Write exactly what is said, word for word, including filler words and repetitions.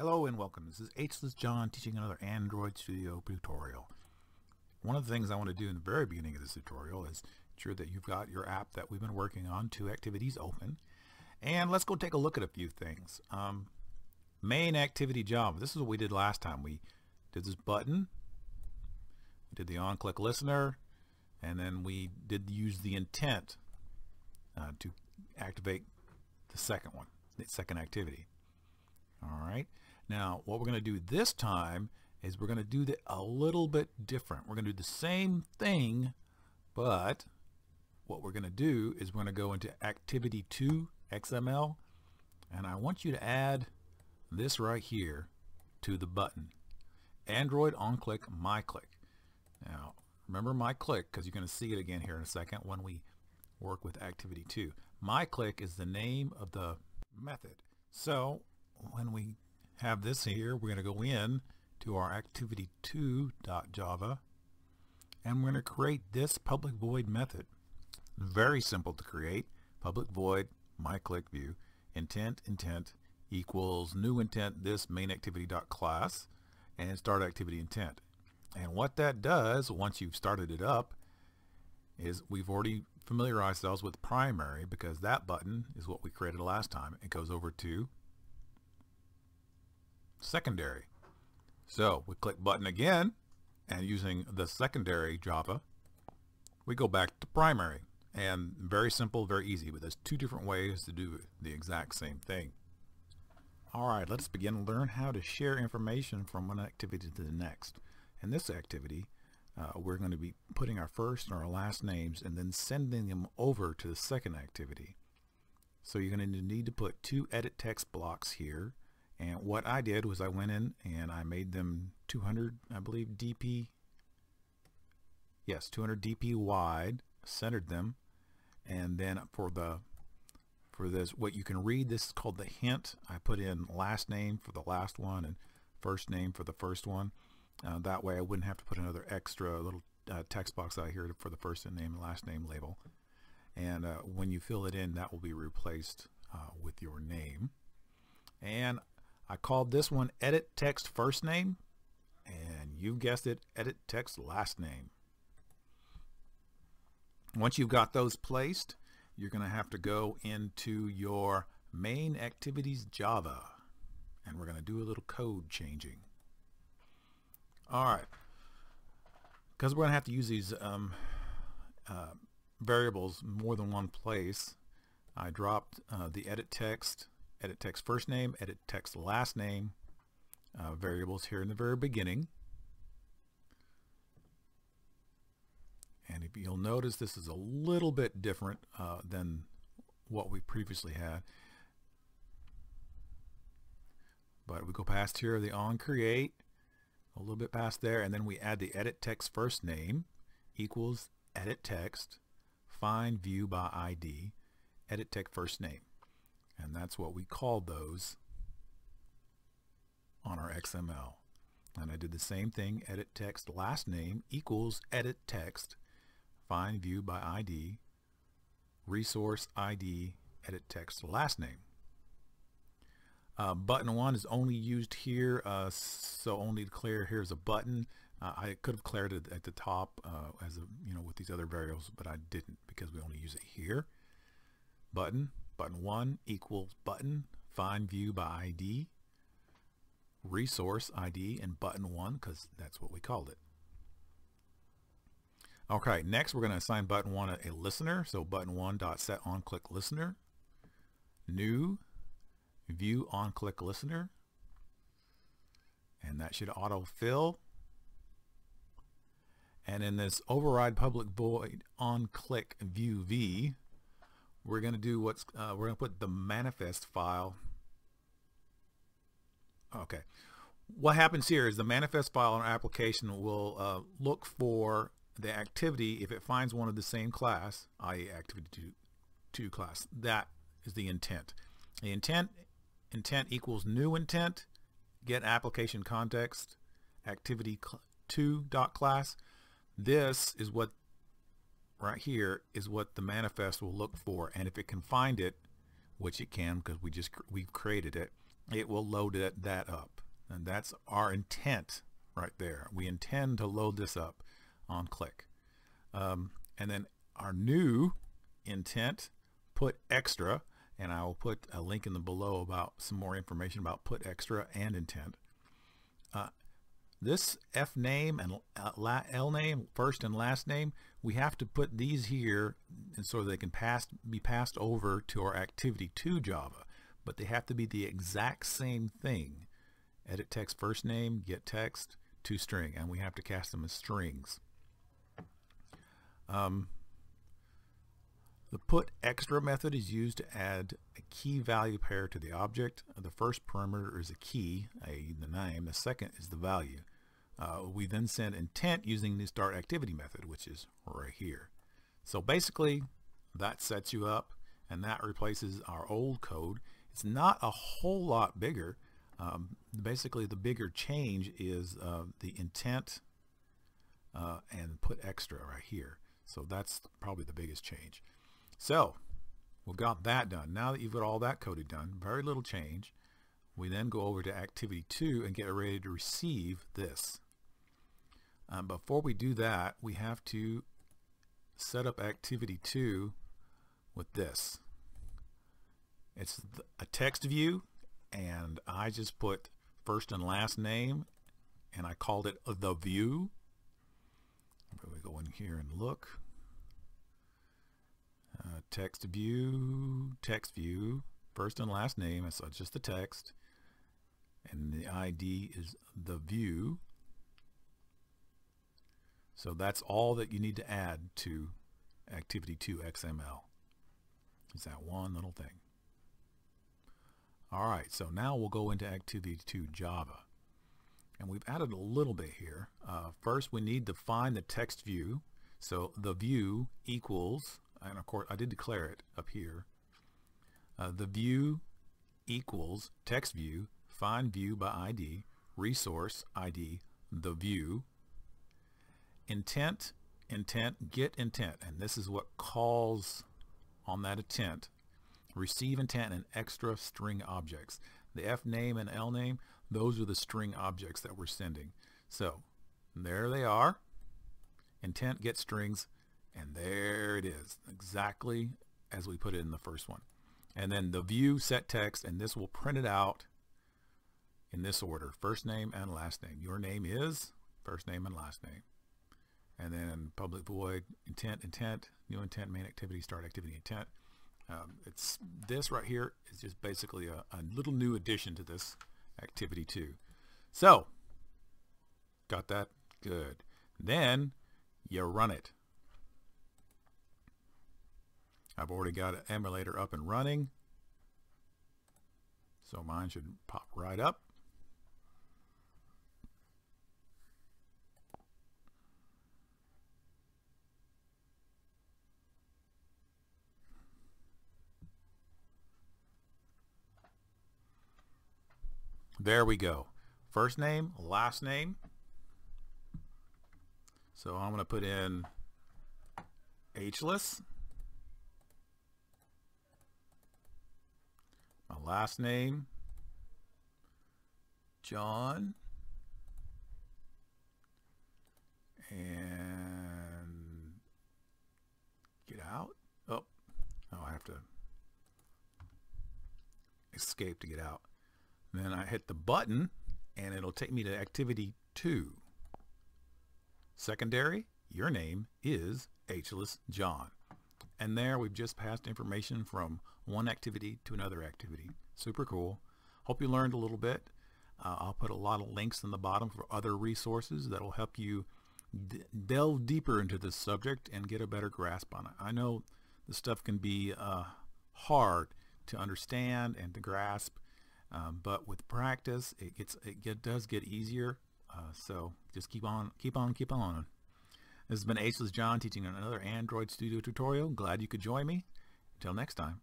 Hello and welcome. This is H-less John teaching another Android Studio tutorial. One of the things I want to do in the very beginning of this tutorial is ensure that you've got your app that we've been working on, two activities, open. And let's go take a look at a few things. Um, main activity Java. This is what we did last time. We did this button, we did the on-click listener, and then we did use the intent uh, to activate the second one, the second activity. All right. Now, what we're going to do this time is we're going to do that a little bit different. We're going to do the same thing, but what we're going to do is we're going to go into activity two X M L, and I want you to add this right here to the button. Android OnClick MyClick. Now, remember MyClick because you're going to see it again here in a second when we work with activity two. MyClick is the name of the method. So, when we have this here, we're going to go in to our activity two dot java and we're going to create this public void method. Very simple to create. Public void myClickView intent intent equals new intent this main activity.class and start activity intent. And what that does once you've started it up is we've already familiarized ourselves with primary because that button is what we created last time. It goes over to secondary. So we click button again, and using the secondary Java, we go back to primary. And very simple, very easy, but there's two different ways to do the exact same thing. All right, let's begin to learn how to share information from one activity to the next. In this activity, uh, we're going to be putting our first and our last names and then sending them over to the second activity. So you're going to need to put two edit text blocks here. And what I did was I went in and I made them two hundred, I believe, D P, yes, two hundred D P wide, centered them. And then for the, for this, what you can read, this is called the hint. I put in last name for the last one and first name for the first one. Uh, that way I wouldn't have to put another extra little uh, text box out here for the first name and last name label. And uh, when you fill it in, that will be replaced uh, with your name. And I called this one edit text first name, and you guessed it, edit text last name. Once you've got those placed, you're going to have to go into your main activities Java, and we're going to do a little code changing. All right, because we're going to have to use these um, uh, variables more than one place, I dropped uh, the edit text. edit text first name, edit text last name uh, variables here in the very beginning. And if you'll notice, this is a little bit different uh, than what we previously had. But we go past here, the on create, a little bit past there, and then we add the edit text first name equals edit text find view by I D, edit text first name. And that's what we call those on our X M L. And I did the same thing, edit text last name equals edit text find view by I D resource I D edit text last name. Uh, button one is only used here, uh, so only to clear here's a button. Uh, I could have cleared it at the top uh, as a, you know, with these other variables, but I didn't because we only use it here. Button. Button one equals button find view by I D resource I D and button one because that's what we called it. Okay, next we're going to assign button one a, a listener. So button one dot set on click listener, new view on click listener, and that should auto fill. And in this override public void on click view v, we're going to do what's, uh, we're going to put the manifest file. Okay. What happens here is the manifest file in our application will uh, look for the activity if it finds one of the same class, that is activity two class. That is the intent. The intent, intent equals new intent, get application context, activity two dot class. This is what right here is what the manifest will look for, and if it can find it, which it can because we just we've created it, it will load it, that up. And that's our intent right there. We intend to load this up on click. Um, and then our new intent, putExtra, and I will put a link in the below about some more information about putExtra and intent. Uh, this F name and L name, first and last name, we have to put these here, and so they can pass, be passed over to our Activity two Java, but they have to be the exact same thing. Edit text first name, get text, to string, and we have to cast them as strings. Um, the putExtra method is used to add a key value pair to the object. The first parameter is a key, a, the name. The second is the value. Uh, we then send intent using the startActivity method, which is right here. So basically, that sets you up, and that replaces our old code. It's not a whole lot bigger. Um, basically, the bigger change is uh, the intent uh, and putExtra right here. So that's probably the biggest change. So we've got that done. Now that you've got all that coded done, very little change. We then go over to Activity two and get ready to receive this. Um, before we do that, we have to set up Activity two with this. It's a text view, and I just put first and last name, and I called it the view. We go in here and look. Uh, text view, text view, first and last name. So it's just the text, and the I D is the view. So that's all that you need to add to Activity two X M L. It's that one little thing. All right, so now we'll go into Activity two Java. And we've added a little bit here. Uh, first, we need to find the text view. So the view equals, and of course, I did declare it up here. Uh, the view equals text view, find view by I D, resource I D, the view, intent, intent, get intent. And this is what calls on that intent. Receive intent and extra string objects. The F name and L name, those are the string objects that we're sending. So there they are, intent, get strings, and there it is, exactly as we put it in the first one. And then the view, set text, and this will print it out in this order, first name and last name. Your name is first name and last name. And then public void, intent, intent, new intent, main activity, start activity, intent. Um, it's this right here is just basically a, a little new addition to this Activity two. So, got that? Good. Then you run it. I've already got an emulator up and running, so mine should pop right up. There we go. First name, last name. So I'm going to put in ageless. My last name, John. And get out. Oh, oh, I have to escape to get out. Then I hit the button, and it'll take me to Activity two. Secondary, your name is ageless John. And there we've just passed information from one activity to another activity. Super cool. Hope you learned a little bit. Uh, I'll put a lot of links in the bottom for other resources that will help you delve deeper into this subject and get a better grasp on it. I know this stuff can be uh, hard to understand and to grasp. Um, but with practice, it gets it get, does get easier. Uh, so just keep on, keep on, keep on. This has been Ageless John teaching another Android Studio tutorial. Glad you could join me. Until next time.